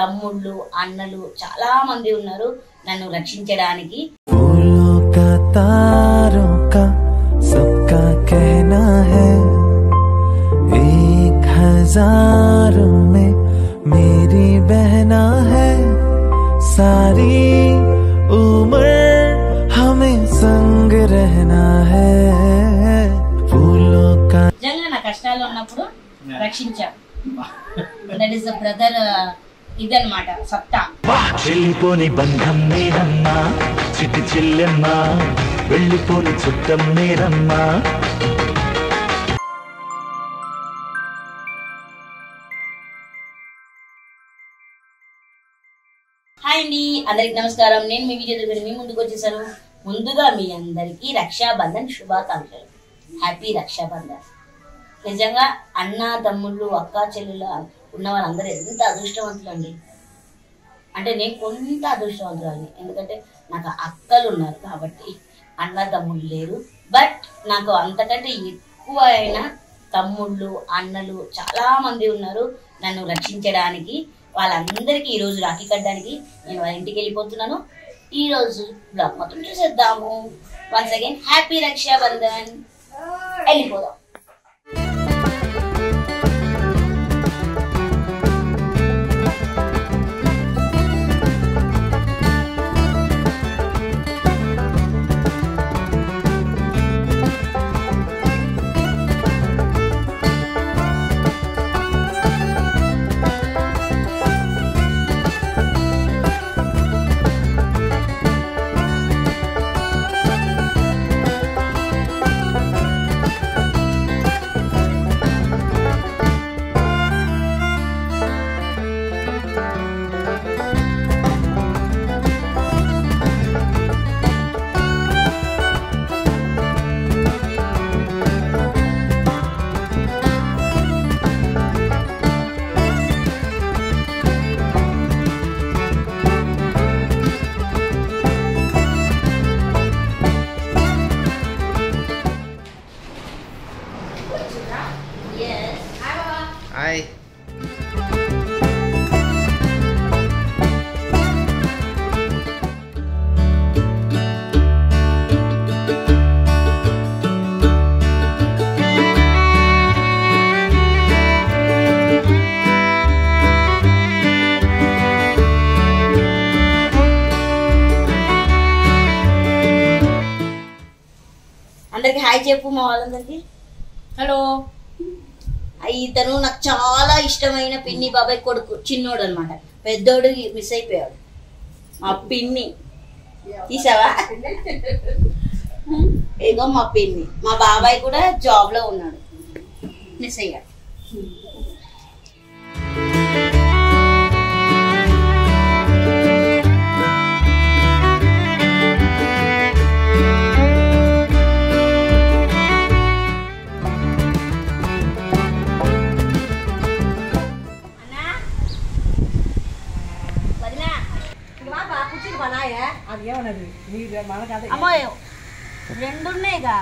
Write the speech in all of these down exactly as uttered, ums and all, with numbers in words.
తమ్ముళ్ళు అన్నలు చాలా మంది ఉన్నారు నన్ను రక్షించడానికి. నిజంగా నా కష్టాలు ఉన్నప్పుడు రక్షించారు. That is the brother ఇదన్నమాట సత్తా. వెళ్ళిపోని బంధం నేనమ్మా చిట్టి చెల్లెమ్మా వెళ్ళిపోని చుట్టం నేనమ్మా. హాయ్ అండి, అందరికి నమస్కారం. నేను మీ వీడియో దగ్గర మీ ముందుకు వచ్చేసాను. ముందుగా మీ అందరికీ రక్షాబంధన్ శుభాకాంక్షలు. హ్యాపీ రక్షాబంధన్. నిజంగా అన్న తమ్ముళ్ళు అక్కా చెల్లెలు ఉన్న వాళ్ళందరూ ఎంత అదృష్టవంతులు అండి అంటే నేను కొంత అదృష్టవంతురాలి. ఎందుకంటే నాకు అక్కలు ఉన్నారు కాబట్టి, అన్న తమ్ముళ్ళు లేరు. బట్ నాకు అంతకంటే ఎక్కువ అయిన తమ్ముళ్ళు అన్నలు చాలా మంది ఉన్నారు నన్ను రక్షించడానికి. వాళ్ళందరికీ ఈరోజు రాఖీ కట్టడానికి నేను వాళ్ళ ఇంటికి వెళ్ళిపోతున్నాను. ఈరోజు బ్లాగ్ మొత్తం చూసేద్దాము. Once again happy Rakshabandhan. వెళ్ళిపోదాం. అందరికి హాయ్ చెప్పు మా వాళ్ళందరికి. హలో. ఇతను నాకు చాలా ఇష్టమైన పిన్ని బాబాయ్ కొడుకు, చిన్నోడు అనమాట. పెద్దోడు మిస్ అయిపోయాడు. మా పిన్ని తీసావా? ఏదో మా పిన్ని. మా బాబాయ్ కూడా జాబ్ లో ఉన్నాడు, మిస్ అయ్యాడు. రెండున్నాయిగా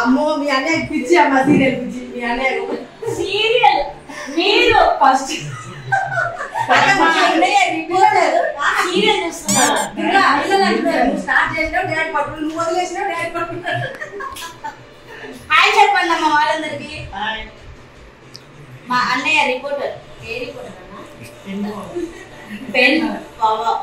అమ్మో మీ అన్నయ్య పిచ్చి. అమ్మ సీరియల్ పిచ్చి. మీ అన్నయ్య సీరియల్ మీరు ఫస్ట్ మా అన్నయ్య రిపోర్టర్. ఏ రిపోర్టర్ అన్న? Pen power.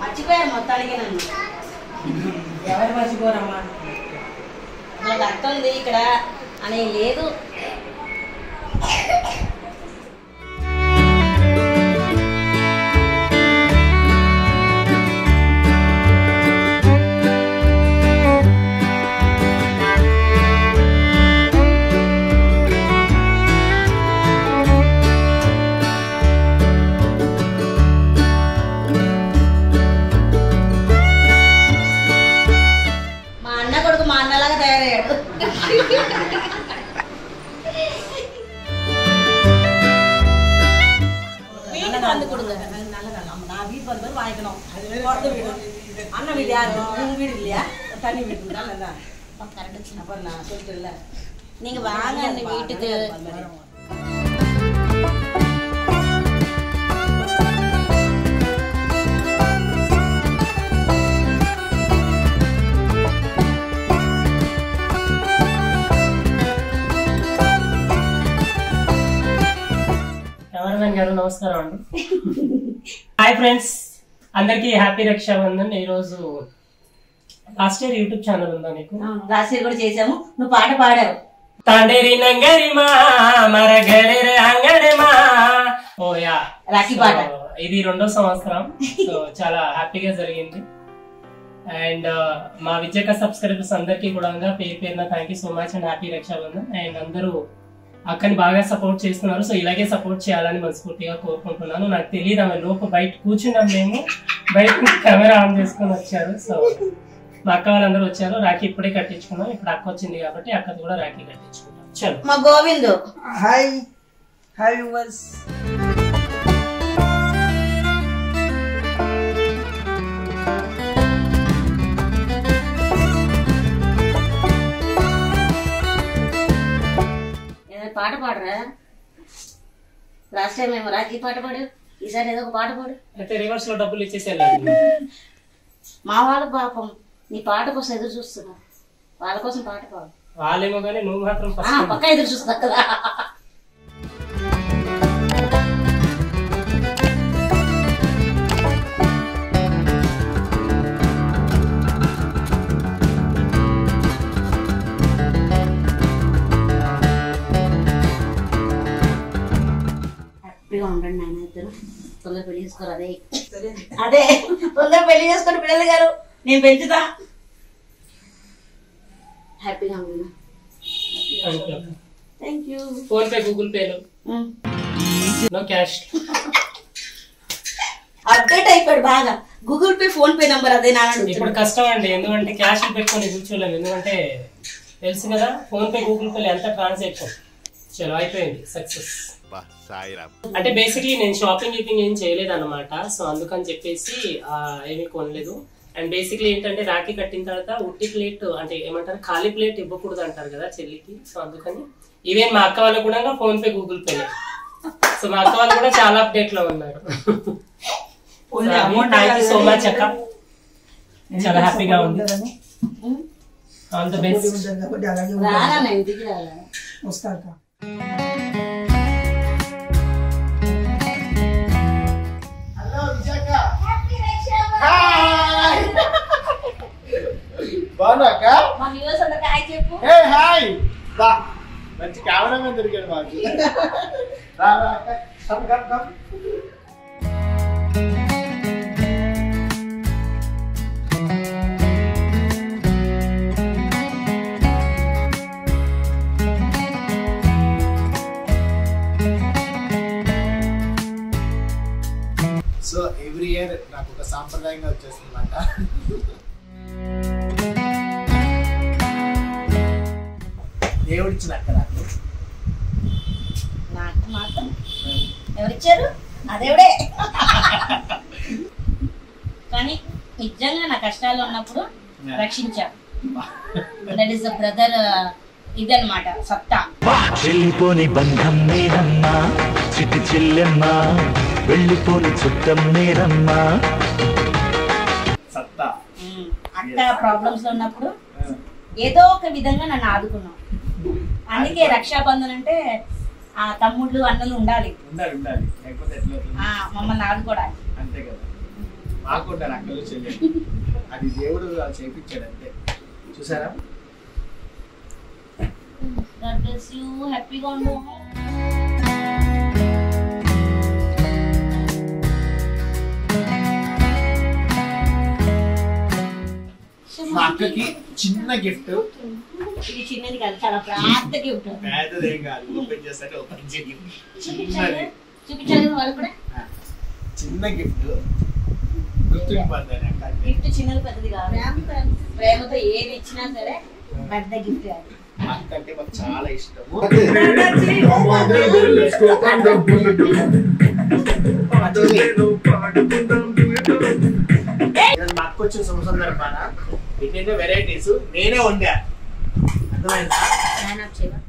మర్చిపోయారు మొత్తానికి నన్ను. ఎవరు మర్చిపోరమ్మా? నాకు అర్థం ఉంది ఇక్కడ అనే లేదు. வீட்டுக்கு నమస్కారం అండి హాయ్ ఫ్రెండ్స్ అందరికీ హ్యాపీ రక్షాబంధన్ ఈ రోజు లాస్ట్ ఇయర్ యూట్యూబ్ ఛానల్ ఉందా నీకు లాస్ట్ ఇయర్ కూడా చేశాము నువ్వు పాట పాడావు తాండేరి నంగరి మా మరగడెరే అంగడే మా ఓ యా రాఖీ పాట ఇది రెండో సంవత్సరం సో చాలా హ్యాపీగా జరిగింది అండ్ మా విజయక సబ్స్క్రైబర్స్ అందరికీ కూడా పేరు పేరున thank you so much and happy Rakshabandhan and అందరూ అక్కని బాగా సపోర్ట్ చేస్తున్నారు సో ఇలాగే సపోర్ట్ చేయాలని మనస్ఫూర్తిగా కోరుకుంటున్నాను నాకు తెలియదు ఆమె లోపు బయట కూర్చున్నాం మేము బయట కెమెరా ఆన్ చేసుకుని వచ్చారు సో మా అక్క వాళ్ళందరూ వచ్చారు రాఖీ ఇప్పుడే కట్టించుకున్నాం ఇప్పుడు అక్క వచ్చింది కాబట్టి అక్కది కూడా రాఖీ కట్టించుకున్నాం చలో మా గోవిందు హాయ్ హాయ్ వ్యూవర్స్ పాట పాడరా లాస్ట్ టైం మేము రాఖీ పాట పాడు ఈసారి ఏదో ఒక పాట పాడు అయితే రివర్స్ లో డబ్బులు ఇచ్చేసేయాలి మా వాళ్ళ పాపం నీ పాట కోసం ఎదురు చూస్తున్నా వాళ్ళ కోసం పాట పాడు వాళ్ళేమో కానీ నువ్వు మాత్రం పక్క ఎదురు చూస్తున్నా కదా తొందర పెళ్లి చేసుకోరు అదే అదే తొందర పెళ్లి చేసుకుని పిల్లలు గారు నేను పెంచుతా హ్యాపీగా ఉన్నా thank you PhonePe Google పేలో నో క్యాష్ అప్డేట్ అయిపోయాడు బాగా Google Pay PhonePe number అదే నాన్న ఇప్పుడు కష్టం అండి ఎందుకంటే క్యాష్ పెట్టుకొని కూర్చోలేము ఎందుకంటే తెలుసు కదా ఫోన్ పే గూగుల్ పే ఎంత ట్రాన్సాక్షన్ చలో అయిపోయింది సక్సెస్ అంటే బేసిక్లీ నేను షాపింగ్ గిపింగ్ ఏం చేయలేదు అనమాట సో అందుకని చెప్పేసి ఏమీ కొనలేదు అండ్ బేసిక్లీ ఏంటంటే రాఖీ కట్టిన తర్వాత ఉట్టి ప్లేట్ అంటే ఏమంటారు ఖాళీ ప్లేట్ ఇవ్వకూడదు అంటారు కదా చెల్లికి సో అందుకని ఈవెన్ మా అక్క వాళ్ళు కూడా PhonePe Google Pay so మా అక్క వాళ్ళు కూడా చాలా అప్డేట్ లో ఉన్నారు థ్యాంక్ యూ సో మచ్ అక్క చాలా హ్యాపీగా ఉంది ఆల్ ది బెస్ట్ బాగున్నాక మంచి కెమెరా మీద దొరికాడు మాకు సో ఎవ్రీ ఇయర్ నాకు ఒక సాంప్రదాయంగా వచ్చేస్తుంది అన్నమాట దేవుడిచ్చిన అక్క నాకు నాకు మాత్రం ఎవరిచ్చారు నా దేవుడే కానీ నిజంగా నా కష్టాలు ఉన్నప్పుడు రక్షించా దట్ ఈస్ ద బ్రదర్ ఇదన్నమాట సత్తా చెల్లిపోని బంధం నేనమ్మా చిట్టి చెల్లెమ్మా వెళ్ళిపోని చుట్టం నేనమ్మా సత్తా అక్క ప్రాబ్లమ్స్ లో ఉన్నప్పుడు ఏదో ఒక విధంగా నన్ను ఆదుకున్నాం అందుకే రక్షాబంధన్ అంటే ఆ తమ్ముళ్ళు అన్నలు ఉండాలి మమ్మల్ని ఆడుకోవడానికి అంతే కదా ఆడుకుంటారు అక్కలు చెల్లెలు అది దేవుడు చేయించాడు అంతే చూసారా God bless you హ్యాపీగా ఉండు మా అక్కకి చిన్న గిఫ్ట్ చిన్నది కాదు చాలా పెద్ద గిఫ్ట్ పెద్దదేం కాదు ఓపెన్ చేసాక ఓపెన్ చేయి చిన్నది చూపించాలి వాళ్ళు కూడా చిన్న గిఫ్ట్ గుర్తుపడతాను అక్క గిఫ్ట్ చిన్నది పెద్దది కాదు ప్రేమ ప్రేమతో ఏది ఇచ్చినా సరే పెద్ద గిఫ్ట్ కాదు అక్క అంటే నాకు చాలా ఇష్టము అదే let's go on the bullet వచ్చిన సంసందర్భాన ఎన్నెన్నో వెరైటీస్ నేనే వండా. అర్థమైందా? ఫ్యాన్ ఆఫ్ చేయవా?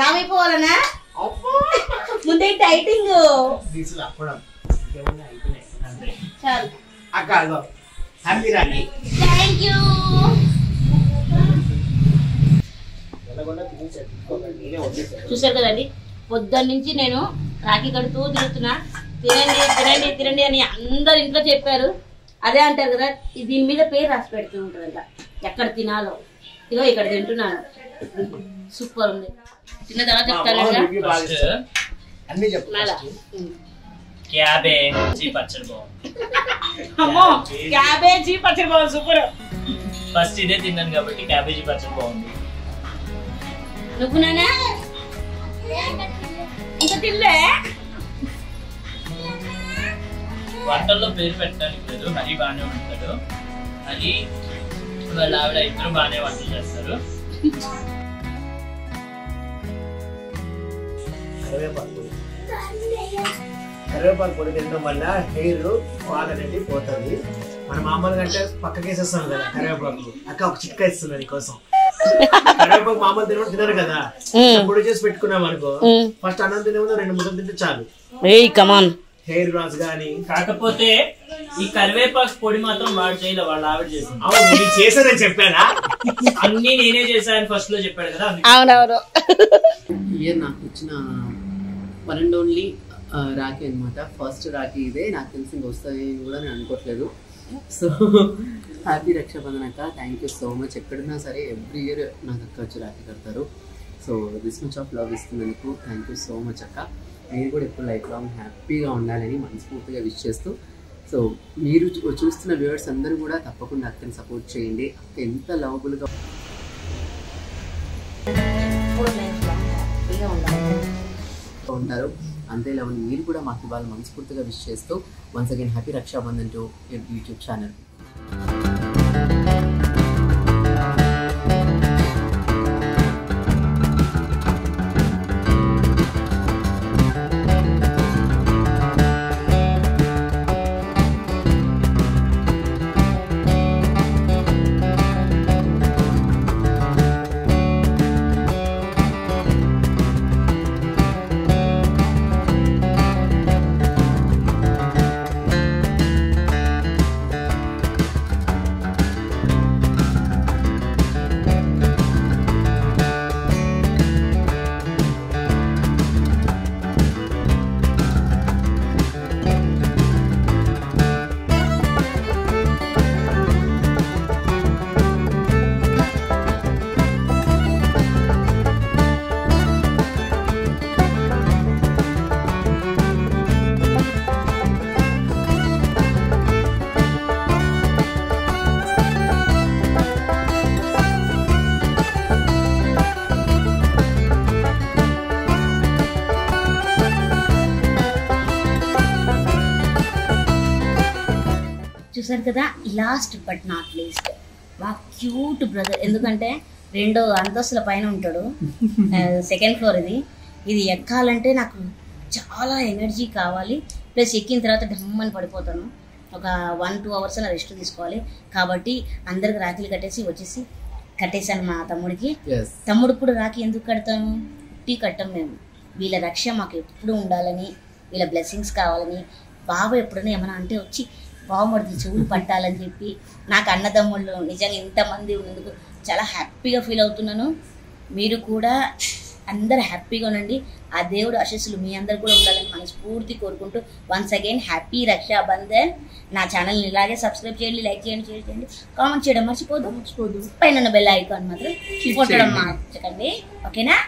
రామైపోవాలనా? ముందే టైటింగ్ దిసుల అప్పడం ఏమన్నా అయిపోయింది అంటే చాలు అక్క అల్వా హ్యాపీ రాని. థాంక్యూ. ఎలాగొన్నా తిని చెప్పుకోకండి. నేనే వచ్చేసాను. చూశారు కదండి, పొద్దున్న నుంచి నేను రాఖీ కడుతూ తిరుగుతున్నా. తినండి తినండి తినండి అని అందరు ఇంట్లో చెప్పారు. అదే అంటారు కదా, దీని మీద పేరు రాసి పెడుతూ ఉంటారంట ఎక్కడ తినాలో. ఇదో ఇక్కడ తింటున్నాను, సూపర్ ఉంది. తిన్న తర్వాత చెప్తాను అన్ని చెప్తాను. క్యాబేజీ పచ్చడి బాగుంది. అమ్మో క్యాబేజీ పచ్చడి బాగుంది, సూపర్. ఫస్ట్ ఇదే తిన్నాను కాబట్టి క్యాబేజీ పచ్చడి బాగుంది. నువ్వు నానా ఇంకా తినలే? వంటల్లో పేరు పెట్టడానికి లేదు. హరి బాగానే వండుతాడు. హరి వాళ్ళ ఆవిడ ఇద్దరు బాగానే వంటలు చేస్తారు. కరివేపాకు కరివేపాకు పొడి తినడం వల్ల హెయిర్ ఫాల్ అనేది పోతుంది. మన మామూలుగా అంటే పక్కకేసేస్తాం కదా కరివేపాకు. అక్క ఒక చిట్కా ఇస్తున్నా నీకోసం. కరివేపాకు మామూలు తినడం తినరు కదా, పొడి చేసి పెట్టుకున్నాం అనుకో, ఫస్ట్ అన్నం తినే ముందు రెండు ముద్దలు తింటే చాలు. హెయిర్ లాస్ గానీ కాకపోతే ఈ కరివేపాకు పొడి మాత్రం వాడు చేయలే, వాళ్ళు ఆవిడ చేసాను. అవును నేను చేశానని చెప్పానా? అన్ని నేనే చేశాను ఫస్ట్ లో చెప్పాడు కదా. అవునవును, ఇదే నాకు ఇచ్చిన వన్ అండ్ ఓన్లీ రాఖీ అనమాట. ఫస్ట్ రాఖీ ఇదే. నాకు తెలిసి ఇంక వస్తాయి కూడా నేను అనుకోవట్లేదు. సో హ్యాపీ రక్షాబంధన్ అక్క. Thank you so much. ఎక్కడున్నా సరే ఎవ్రీ ఇయర్ నాకు అక్క వచ్చి రాఖీ కడతారు. So this much of love ఇస్తున్నందుకు థ్యాంక్ యూ సో మచ్ అక్క. మీరు కూడా ఎప్పుడు లైఫ్ లాంగ్ హ్యాపీగా ఉండాలని మనస్ఫూర్తిగా విష్ చేస్తూ, సో మీరు చూస్తున్న వ్యూవర్స్ అందరూ కూడా తప్పకుండా అక్కని సపోర్ట్ చేయండి. అక్క ఎంత లవబుల్గా ఉంటారు, అంతే లవ్ని మీరు కూడా మాకు ఇవాళ మనస్ఫూర్తిగా విష్ చేస్తూ, once again happy Rakshabandhan to YouTube channel. చూసారు కదా, లాస్ట్ బట్ నాట్ లీస్ట్ మా క్యూట్ బ్రదర్. ఎందుకంటే రెండో అంతస్తుల పైన ఉంటాడు, సెకండ్ ఫ్లోర్ ఇది. ఇది ఎక్కాలంటే నాకు చాలా ఎనర్జీ కావాలి, ప్లస్ ఎక్కిన తర్వాత డమ్మని పడిపోతాను. ఒక వన్ టూ అవర్స్ అలా రెస్ట్ తీసుకోవాలి. కాబట్టి అందరికి రాఖీలు కట్టేసి వచ్చేసి కట్టేశాను మా తమ్ముడికి. తమ్ముడికి కూడా రాఖీ ఎందుకు కడతాము? టీ కట్టం మేము. వీళ్ళ రక్ష మాకు ఎప్పుడు ఉండాలని, వీళ్ళ బ్లెస్సింగ్స్ కావాలని, బాబా ఎప్పుడైనా ఏమైనా అంటే వచ్చి బాగుమడుతుంది చెవులు పట్టాలని చెప్పి, నాకు అన్నదమ్ముళ్ళు నిజంగా ఇంతమంది ఉన్నందుకు చాలా హ్యాపీగా ఫీల్ అవుతున్నాను. మీరు కూడా అందరు హ్యాపీగా ఉండండి. ఆ దేవుడు ఆశీస్సులు మీ అందరు కూడా ఉండాలని మనస్ఫూర్తి కోరుకుంటూ, వన్స్ అగైన్ హ్యాపీ రక్షాబంధన్. నా ఛానల్ని ఇలాగే సబ్స్క్రైబ్ చేయండి, లైక్ చేయండి, షేర్ చేయండి, కామెంట్ చేయడం మర్చిపోదు మర్చిపోదు పైన బెల్ ఐకాన్ మాత్రం కొట్టడం మర్చిపోకండి. ఓకేనా?